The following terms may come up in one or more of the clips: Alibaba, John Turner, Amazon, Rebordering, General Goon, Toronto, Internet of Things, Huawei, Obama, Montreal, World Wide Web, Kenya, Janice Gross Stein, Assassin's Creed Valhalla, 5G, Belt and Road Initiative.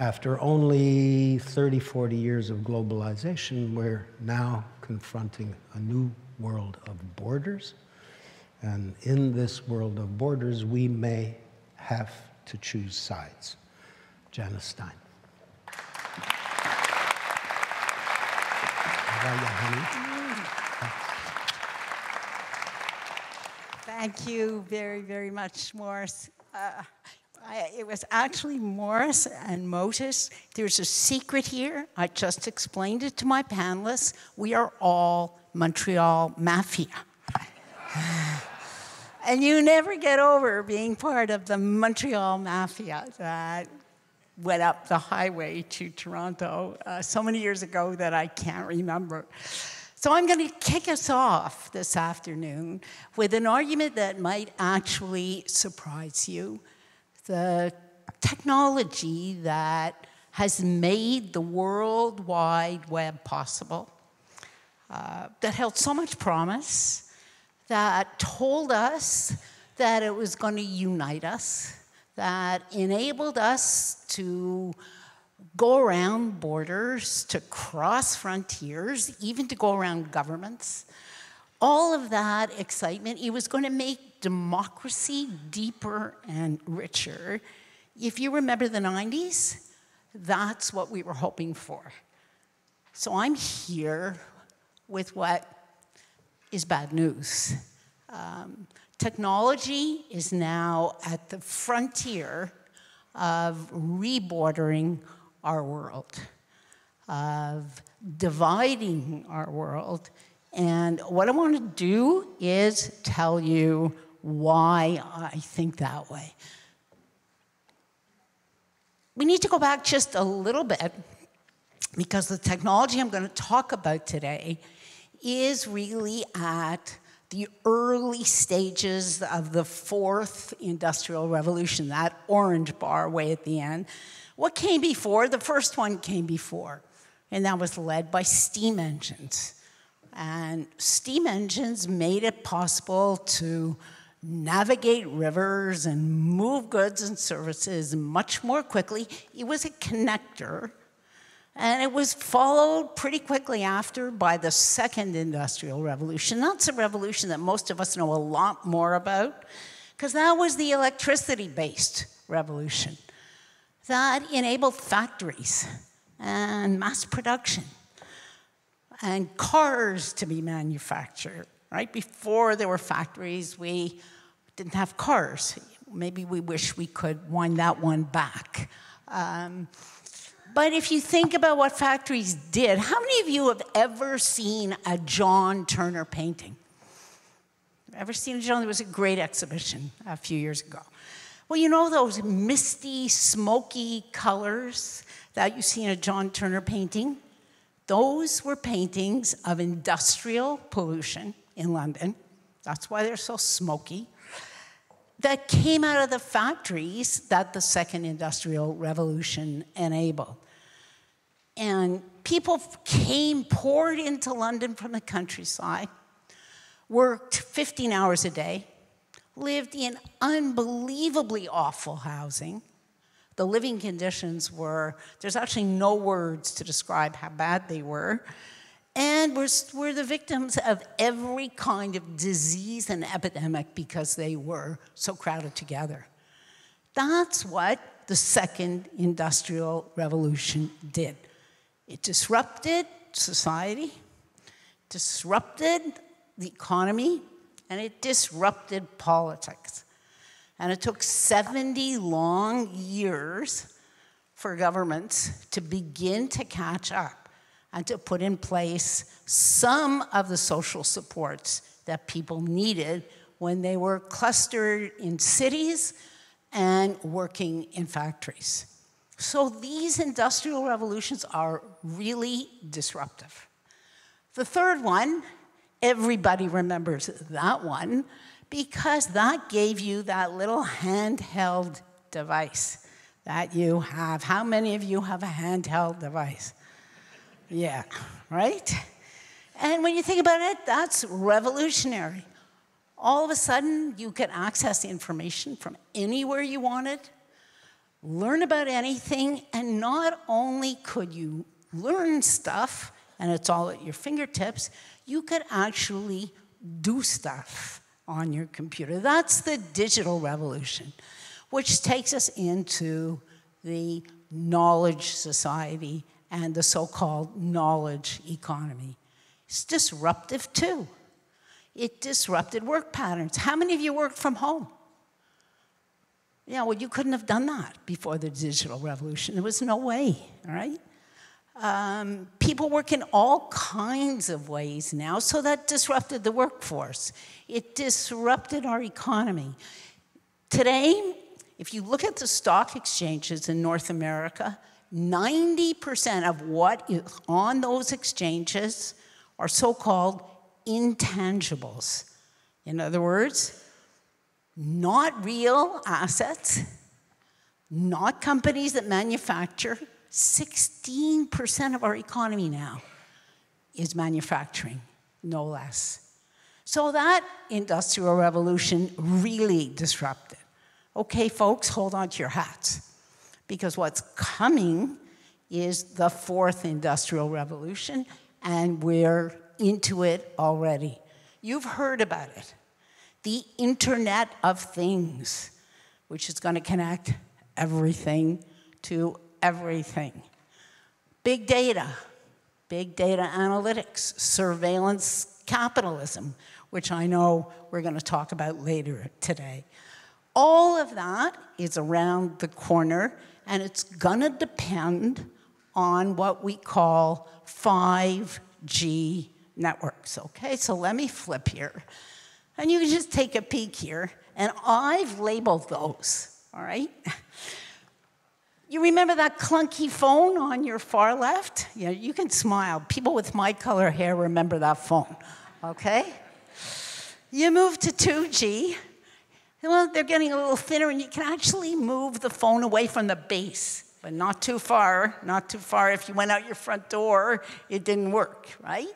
After only 30, 40 years of globalization, we're now confronting a new world of borders. And in this world of borders, we may have to choose sides. Janice Stein. Thank you very, very much, Morris. It was actually Morris and Motus. There's a secret here. I just explained it to my panelists. We are all Montreal Mafia. And you never get over being part of the Montreal Mafia that went up the highway to Toronto so many years ago that I can't remember. So I'm going to kick us off this afternoon with an argument that might actually surprise you. The technology that has made the World Wide Web possible, that held so much promise, that told us that it was going to unite us, that enabled us to go around borders, to cross frontiers, even to go around governments. All of that excitement, it was going to make democracy deeper and richer. If you remember the 90s, that's what we were hoping for. So I'm here with what is bad news. Technology is now at the frontier of rebordering our world, of dividing our world. And what I want to do is tell you why I think that way. We need to go back just a little bit, because the technology I'm going to talk about today is really at the early stages of the fourth industrial revolution, that orange bar way at the end. What came before? The first one came before, and that was led by steam engines. And steam engines made it possible to navigate rivers and move goods and services much more quickly. It was a connector, and it was followed pretty quickly after by the second industrial revolution. That's a revolution that most of us know a lot more about, because that was the electricity-based revolution. That enabled factories and mass production and cars to be manufactured, right? Before there were factories, we didn't have cars. Maybe we wish we could wind that one back. But if you think about what factories did, how many of you have ever seen a John Turner painting? Ever seen a John? There was a great exhibition a few years ago. Well, you know those misty, smoky colors that you see in a John Turner painting? Those were paintings of industrial pollution in London. That's why they're so smoky. That came out of the factories that the second industrial revolution enabled. And people poured into London from the countryside, worked 15 hours a day, lived in unbelievably awful housing. The living conditions were, there's actually no words to describe how bad they were, and were the victims of every kind of disease and epidemic because they were so crowded together. That's what the second industrial revolution did. It disrupted society, disrupted the economy, and it disrupted politics. And it took 70 long years for governments to begin to catch up and to put in place some of the social supports that people needed when they were clustered in cities and working in factories. So these industrial revolutions are really disruptive. The third one, everybody remembers that one, because that gave you that little handheld device that you have. How many of you have a handheld device? Yeah, right? And when you think about it, that's revolutionary. All of a sudden, you could access information from anywhere you wanted. learn about anything, and not only could you learn stuff, and it's all at your fingertips, you could actually do stuff on your computer. That's the digital revolution, which takes us into the knowledge society and the so-called knowledge economy. It's disruptive too. It disrupted work patterns. How many of you work from home? Yeah, well, you couldn't have done that before the digital revolution. There was no way, all right? People work in all kinds of ways now, so that disrupted the workforce. It disrupted our economy. Today, if you look at the stock exchanges in North America, 90% of what is on those exchanges are so-called intangibles. In other words, not real assets, not companies that manufacture. 16% of our economy now is manufacturing, no less. So that industrial revolution really disrupted. Okay, folks, hold on to your hats, because what's coming is the fourth industrial revolution, and we're into it already. You've heard about it. The Internet of Things, which is going to connect everything to everything. Big data analytics, surveillance capitalism, which I know we're going to talk about later today. All of that is around the corner, and it's going to depend on what we call 5G networks. Okay, so let me flip here. And you can just take a peek here, and I've labeled those, all right? You remember that clunky phone on your far left? Yeah, you can smile. People with my color hair remember that phone, okay? You move to 2G. Well, they're getting a little thinner, and you can actually move the phone away from the base, but not too far, not too far. If you went out your front door, it didn't work, right?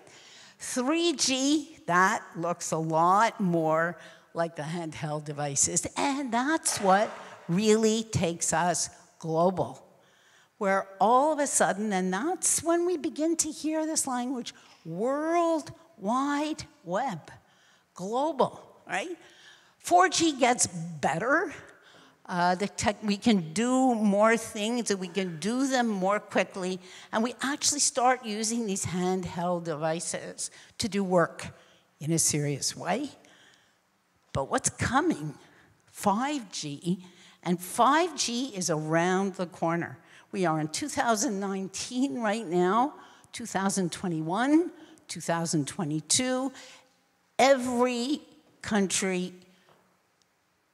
3G, that looks a lot more like the handheld devices, and that's what really takes us global, where all of a sudden, and that's when we begin to hear this language, World Wide Web, global, right? 4G gets better. We can do more things, and we can do them more quickly, and we actually start using these handheld devices to do work in a serious way. But what's coming? 5G. And 5G is around the corner. We are in 2019 right now, 2021, 2022. Every country,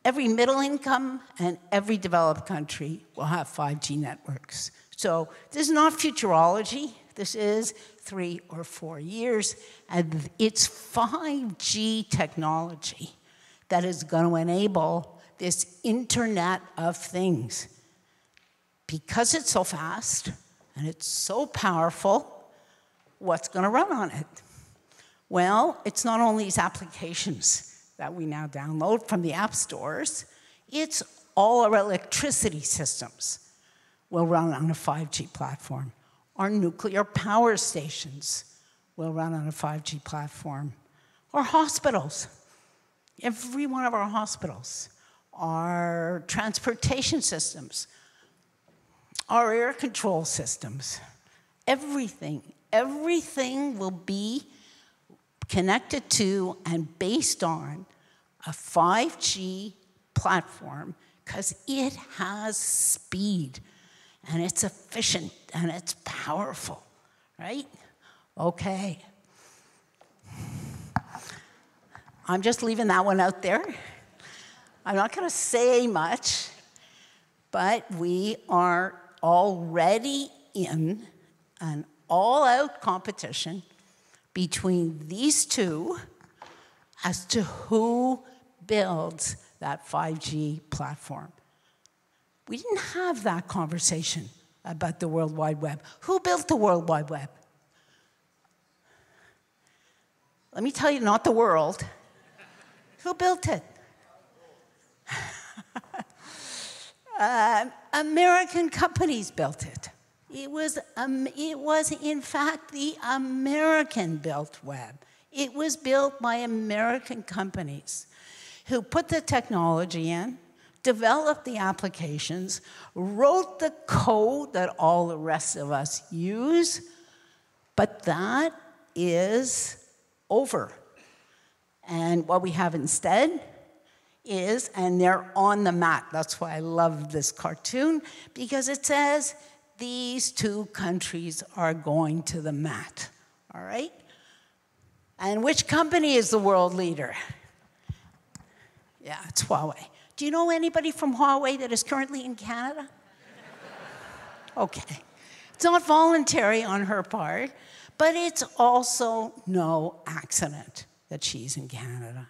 every middle income and every developed country will have 5G networks. So this is not futurology. This is 3 or 4 years. And it's 5G technology that is going to enable this Internet of Things. Because it's so fast and it's so powerful, what's going to run on it? Well, it's not only these applications that we now download from the app stores, it's all our electricity systems will run on a 5G platform. Our nuclear power stations will run on a 5G platform. Our hospitals, every one of our hospitals, our transportation systems, our air control systems, everything. Everything will be connected to and based on a 5G platform, because it has speed, and it's efficient, and it's powerful, right? Okay. I'm just leaving that one out there. I'm not going to say much, but we are already in an all-out competition between these two as to who builds that 5G platform. We didn't have that conversation about the World Wide Web. Who built the World Wide Web? Let me tell you, not the world. Who built it? American companies built it. It was, in fact, the American-built web. It was built by American companies who put the technology in, developed the applications, wrote the code that all the rest of us use, but that is over. And what we have instead is, and they're on the map, that's why I love this cartoon, because it says, these two countries are going to the mat, all right? And which company is the world leader? Yeah, it's Huawei. Do you know anybody from Huawei that is currently in Canada? Okay. It's not voluntary on her part, but it's also no accident that she's in Canada.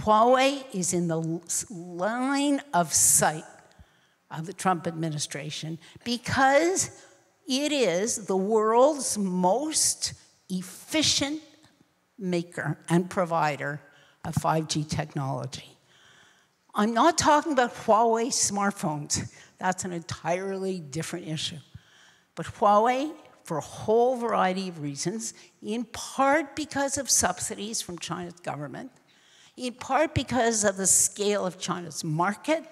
Huawei is in the line of sight of the Trump administration because it is the world's most efficient maker and provider of 5G technology. I'm not talking about Huawei smartphones. That's an entirely different issue. But Huawei, for a whole variety of reasons, in part because of subsidies from China's government, in part because of the scale of China's market,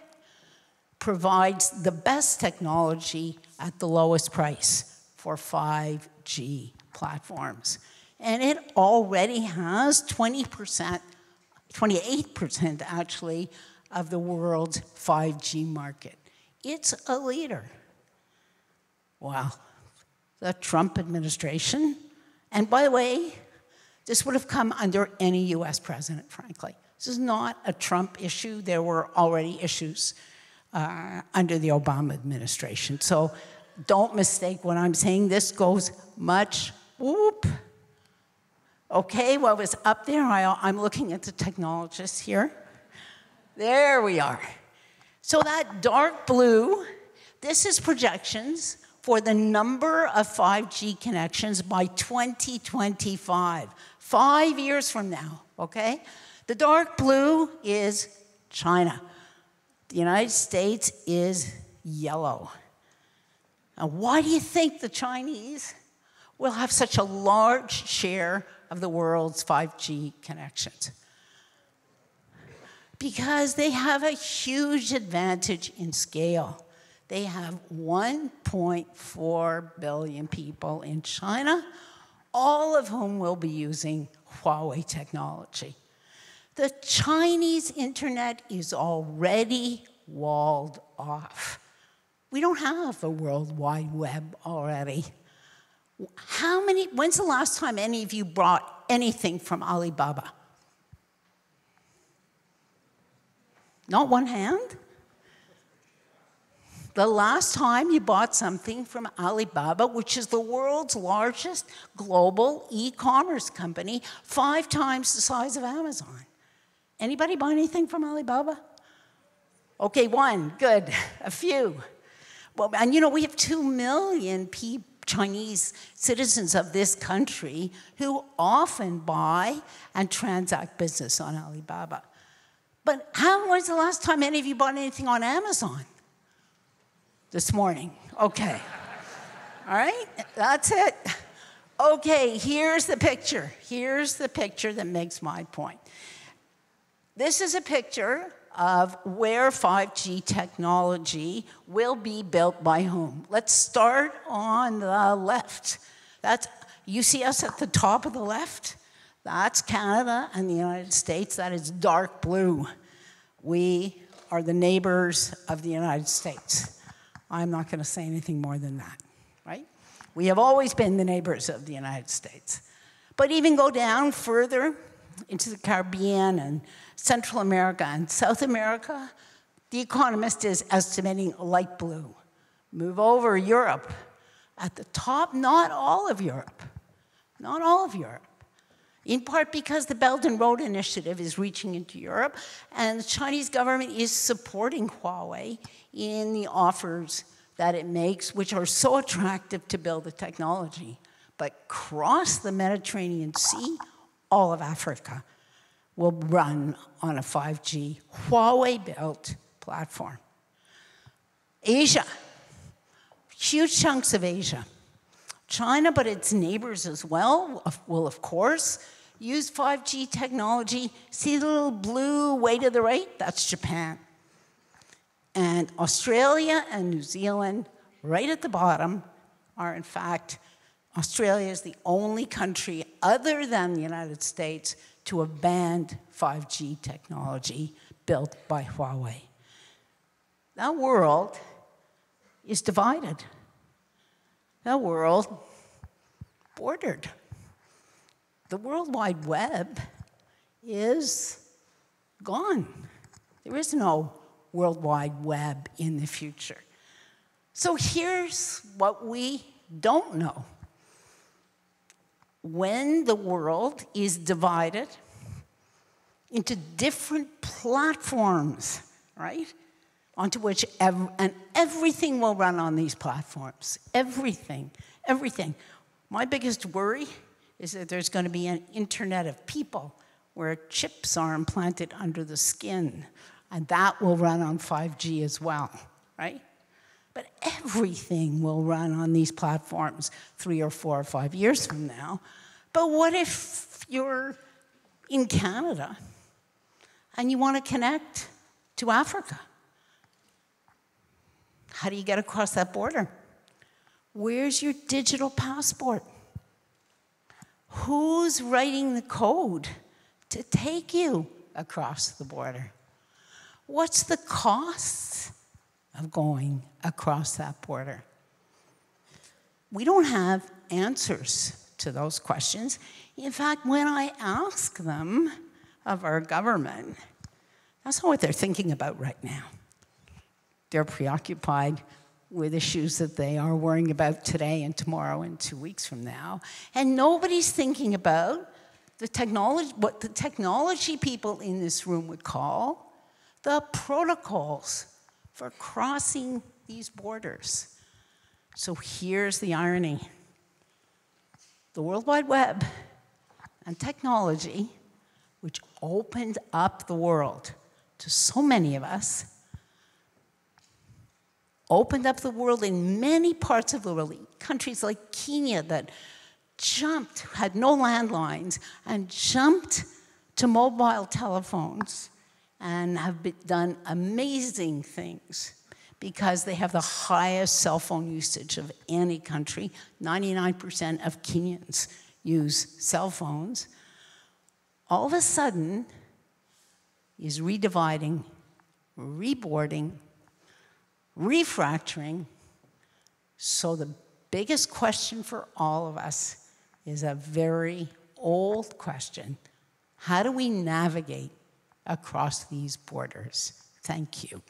provides the best technology at the lowest price for 5G platforms. And it already has 20%, 28% actually, of the world's 5G market. It's a leader. Wow. The Trump administration, and by the way, this would have come under any US president, frankly. This is not a Trump issue. There were already issues under the Obama administration. So don't mistake what I'm saying. This goes much, whoop. Okay, what was up there, I'm looking at the technologists here. There we are. So that dark blue, this is projections for the number of 5G connections by 2025, 5 years from now, okay? The dark blue is China. The United States is yellow. Now, why do you think the Chinese will have such a large share of the world's 5G connections? Because they have a huge advantage in scale. They have 1.4 billion people in China, all of whom will be using Huawei technology. The Chinese internet is already walled off. We don't have a World Wide Web already. When's the last time any of you bought anything from Alibaba? Not one hand? The last time you bought something from Alibaba, which is the world's largest global e-commerce company, 5 times the size of Amazon. Anybody buy anything from Alibaba? Okay, one, good, a few. Well, and you know, we have 2 million Chinese citizens of this country who often buy and transact business on Alibaba. But how was the last time any of you bought anything on Amazon? This morning, okay. All right, that's it. Okay, here's the picture. Here's the picture that makes my point. This is a picture of where 5G technology will be built by whom. Let's start on the left. You see us at the top of the left? That's Canada and the United States. That is dark blue. We are the neighbors of the United States. I'm not going to say anything more than that, right? We have always been the neighbors of the United States. But even go down further, into the Caribbean and Central America and South America, The Economist is estimating light blue. Move over Europe. At the top, not all of Europe. Not all of Europe. In part because the Belt and Road Initiative is reaching into Europe, and the Chinese government is supporting Huawei in the offers that it makes, which are so attractive to build the technology. But cross the Mediterranean Sea, all of Africa will run on a 5G Huawei-built platform. Asia, huge chunks of Asia. China, but its neighbors as well, will of course use 5G technology. See the little blue way to the right? That's Japan. And Australia and New Zealand, right at the bottom, are in fact, Australia is the only country other than the United States to have banned 5G technology built by Huawei. That world is divided. That world bordered. The World Wide Web is gone. There is no World Wide Web in the future. So here's what we don't know. When the world is divided into different platforms, right? Onto which, everything will run on these platforms. Everything, everything. My biggest worry is that there's going to be an internet of people where chips are implanted under the skin, and that will run on 5G as well, right? But everything will run on these platforms 3 or 4 or 5 years from now. But what if you're in Canada and you want to connect to Africa? How do you get across that border? Where's your digital passport? Who's writing the code to take you across the border? What's the cost of going across that border? We don't have answers to those questions. In fact, when I ask them of our government, that's not what they're thinking about right now. They're preoccupied with issues that they are worrying about today and tomorrow and 2 weeks from now. And nobody's thinking about the technology, what the technology people in this room would call the protocols for crossing these borders. So here's the irony. The World Wide Web and technology, which opened up the world to so many of us, opened up the world in many parts of the world, countries like Kenya that jumped, had no landlines, and jumped to mobile telephones and have done amazing things because they have the highest cell phone usage of any country. 99% of Kenyans use cell phones. All of a sudden, is redividing, reboarding, refracturing. So the biggest question for all of us is a very old question. How do we navigate across these borders? Thank you.